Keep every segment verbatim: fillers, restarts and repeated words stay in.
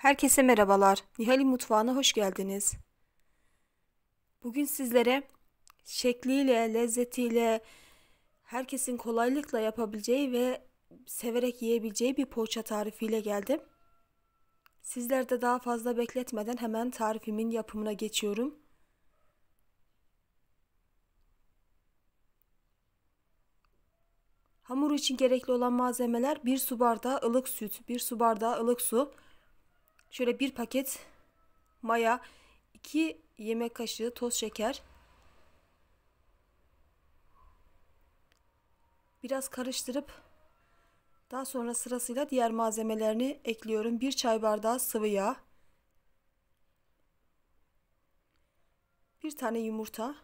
Herkese merhabalar. Nihal'in mutfağına hoş geldiniz. Bugün sizlere şekliyle, lezzetiyle herkesin kolaylıkla yapabileceği ve severek yiyebileceği bir poğaça tarifiyle geldim. Sizler de daha fazla bekletmeden hemen tarifimin yapımına geçiyorum. Hamur için gerekli olan malzemeler bir su bardağı ılık süt, bir su bardağı ılık su, şöyle bir paket maya, iki yemek kaşığı toz şeker. Biraz karıştırıp daha sonra sırasıyla diğer malzemelerini ekliyorum. bir çay bardağı sıvı yağ, bir tane yumurta,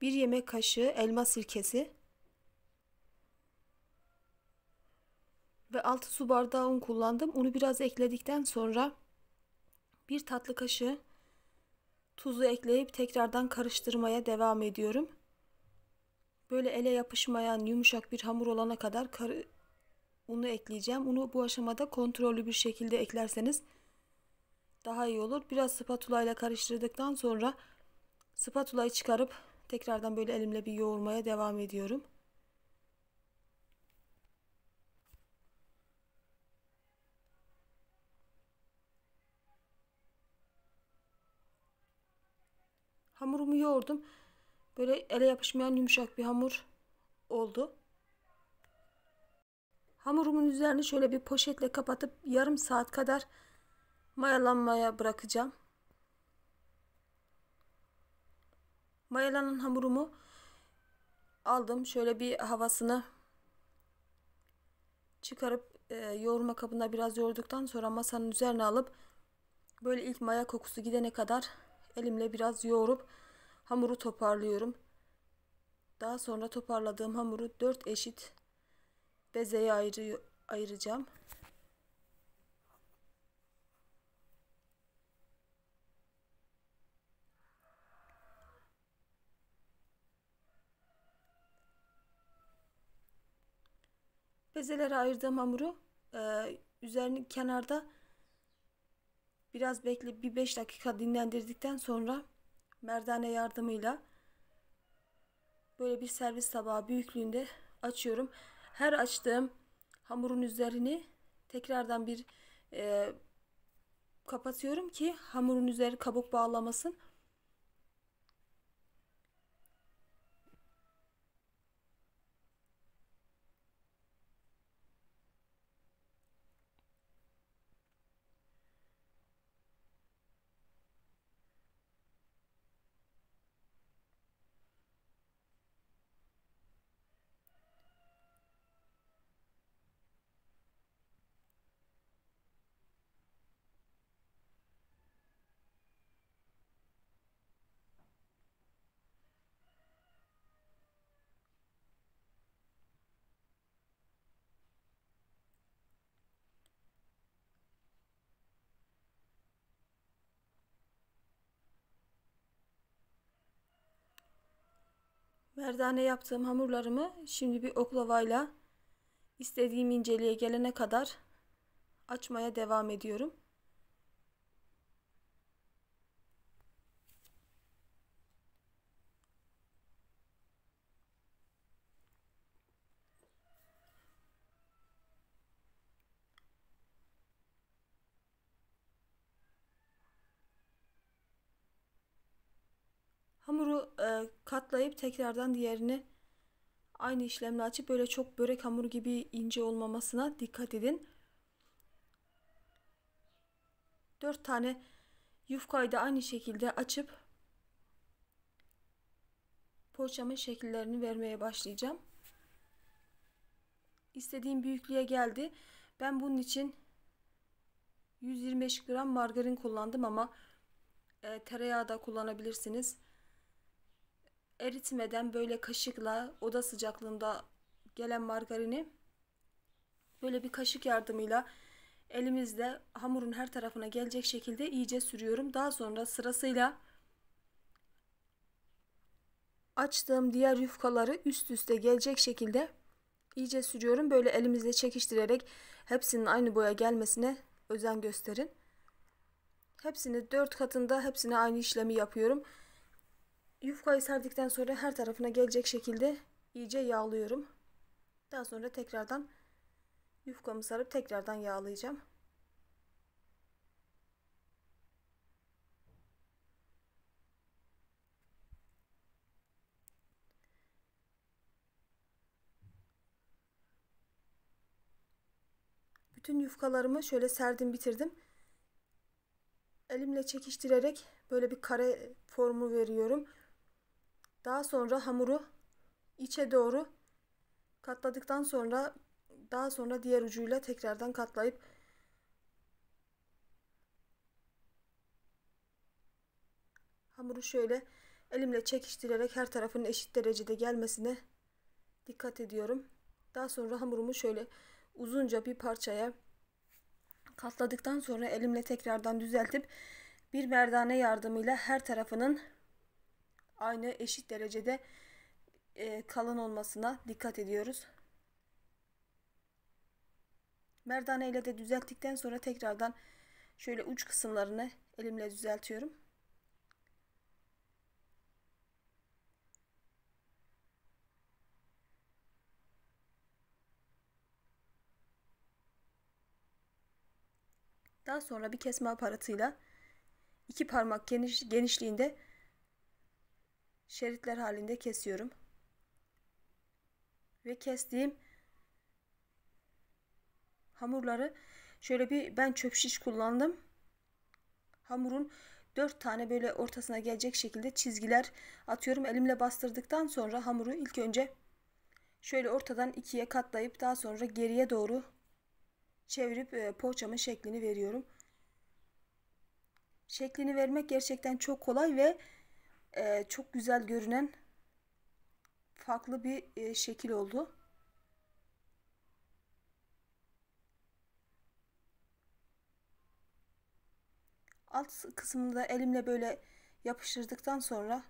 bir yemek kaşığı elma sirkesi ve altı su bardağı un kullandım. Unu biraz ekledikten sonra bir tatlı kaşığı tuzu ekleyip tekrardan karıştırmaya devam ediyorum. Böyle ele yapışmayan yumuşak bir hamur olana kadar unu ekleyeceğim. Unu bu aşamada kontrollü bir şekilde eklerseniz daha iyi olur. Biraz spatula ile karıştırdıktan sonra spatulayı çıkarıp tekrardan böyle elimle bir yoğurmaya devam ediyorum. Hamurumu yoğurdum. Böyle ele yapışmayan yumuşak bir hamur oldu. Hamurumun üzerini şöyle bir poşetle kapatıp yarım saat kadar mayalanmaya bırakacağım. Mayalanan hamurumu aldım. Şöyle bir havasını çıkarıp e, yoğurma kabında biraz yoğurduktan sonra masanın üzerine alıp böyle ilk maya kokusu gidene kadar elimle biraz yoğurup hamuru toparlıyorum. Daha sonra toparladığım hamuru dört eşit bezeye ayrı, ayıracağım. Bezelere ayırdığım hamuru e, üzerini kenarda biraz bekle bir beş dakika dinlendirdikten sonra merdane yardımıyla böyle bir servis tabağı büyüklüğünde açıyorum. Her açtığım hamurun üzerini tekrardan bir e, kapatıyorum ki hamurun üzeri kabuk bağlamasın. Merdane yaptığım hamurlarımı şimdi bir oklavayla istediğim inceliğe gelene kadar açmaya devam ediyorum. Hamuru e, katlayıp tekrardan diğerini aynı işlemle açıp böyle çok börek hamuru gibi ince olmamasına dikkat edin. dört tane yufkayı da aynı şekilde açıp poğaçamın şekillerini vermeye başlayacağım. İstediğim büyüklüğe geldi. Ben bunun için yüz yirmi beş gram margarin kullandım ama e, tereyağı da kullanabilirsiniz. Eritmeden böyle kaşıkla oda sıcaklığında gelen margarini böyle bir kaşık yardımıyla elimizle hamurun her tarafına gelecek şekilde iyice sürüyorum. Daha sonra sırasıyla açtığım diğer yufkaları üst üste gelecek şekilde iyice sürüyorum. Böyle elimizle çekiştirerek hepsinin aynı boya gelmesine özen gösterin. Hepsini dört katında hepsine aynı işlemi yapıyorum. Yufkayı serdikten sonra her tarafına gelecek şekilde iyice yağlıyorum. Daha sonra tekrardan yufkamı sarıp tekrardan yağlayacağım. Bütün yufkalarımı şöyle serdim, bitirdim. Elimle çekiştirerek böyle bir kare formu veriyorum. Daha sonra hamuru içe doğru katladıktan sonra daha sonra diğer ucuyla tekrardan katlayıp hamuru şöyle elimle çekiştirerek her tarafının eşit derecede gelmesine dikkat ediyorum. Daha sonra hamurumu şöyle uzunca bir parçaya katladıktan sonra elimle tekrardan düzeltip bir merdane yardımıyla her tarafının aynı eşit derecede kalın olmasına dikkat ediyoruz. Merdane ile de düzelttikten sonra tekrardan şöyle uç kısımlarını elimle düzeltiyorum. Daha sonra bir kesme aparatıyla iki parmak geniş, genişliğinde şeritler halinde kesiyorum. Ve kestiğim hamurları şöyle bir, ben çöp şiş kullandım. Hamurun dört tane böyle ortasına gelecek şekilde çizgiler atıyorum. Elimle bastırdıktan sonra hamuru ilk önce şöyle ortadan ikiye katlayıp daha sonra geriye doğru çevirip poğaçamın şeklini veriyorum. Şeklini vermek gerçekten çok kolay ve çok güzel görünen farklı bir şekil oldu. Alt kısmını da elimle böyle yapıştırdıktan sonra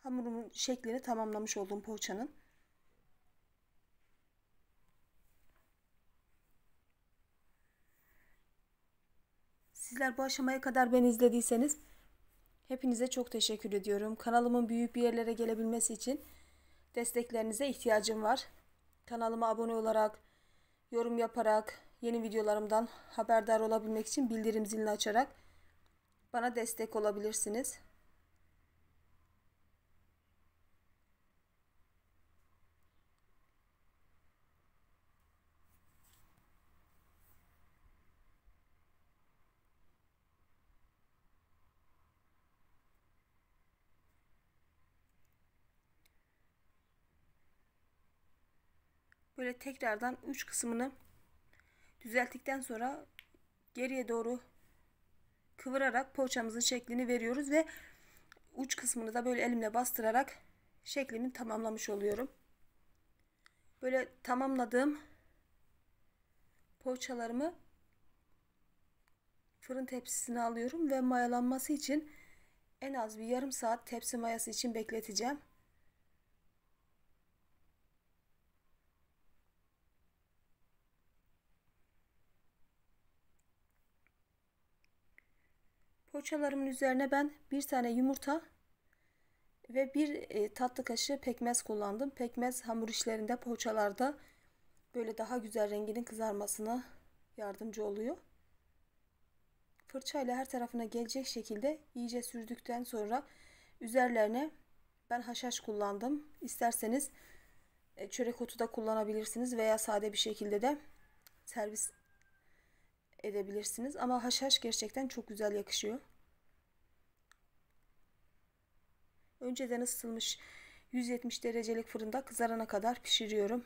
hamurumun şeklini tamamlamış oldum poğaçanın. Sizler bu aşamaya kadar beni izlediyseniz hepinize çok teşekkür ediyorum. Kanalımın büyük bir yerlere gelebilmesi için desteklerinize ihtiyacım var. Kanalıma abone olarak, yorum yaparak, yeni videolarımdan haberdar olabilmek için bildirim zilini açarak bana destek olabilirsiniz. Böyle tekrardan uç kısmını düzelttikten sonra geriye doğru kıvırarak poğaçamızın şeklini veriyoruz ve uç kısmını da böyle elimle bastırarak şeklimi tamamlamış oluyorum. Böyle tamamladığım poğaçalarımı fırın tepsisine alıyorum ve mayalanması için en az bir yarım saat tepsi mayası için bekleteceğim. Poğaçalarımın üzerine ben bir tane yumurta ve bir tatlı kaşığı pekmez kullandım. Pekmez hamur işlerinde, poğaçalarda böyle daha güzel renginin kızarmasına yardımcı oluyor. Fırçayla her tarafına gelecek şekilde iyice sürdükten sonra üzerlerine ben haşhaş kullandım. İsterseniz çörek otu da kullanabilirsiniz veya sade bir şekilde de servis edebilirsiniz. Ama haşhaş gerçekten çok güzel yakışıyor. Önceden ısıtılmış yüz yetmiş derecelik fırında kızarana kadar pişiriyorum.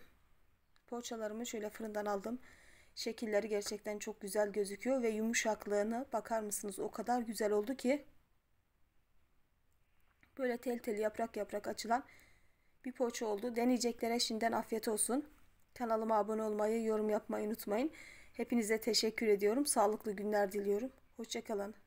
Poğaçalarımı şöyle fırından aldım. Şekilleri gerçekten çok güzel gözüküyor ve yumuşaklığına bakar mısınız? O kadar güzel oldu ki böyle tel tel yaprak yaprak açılan bir poğaça oldu. Deneyeceklere şimdiden afiyet olsun. Kanalıma abone olmayı, yorum yapmayı unutmayın. Hepinize teşekkür ediyorum. Sağlıklı günler diliyorum. Hoşça kalın.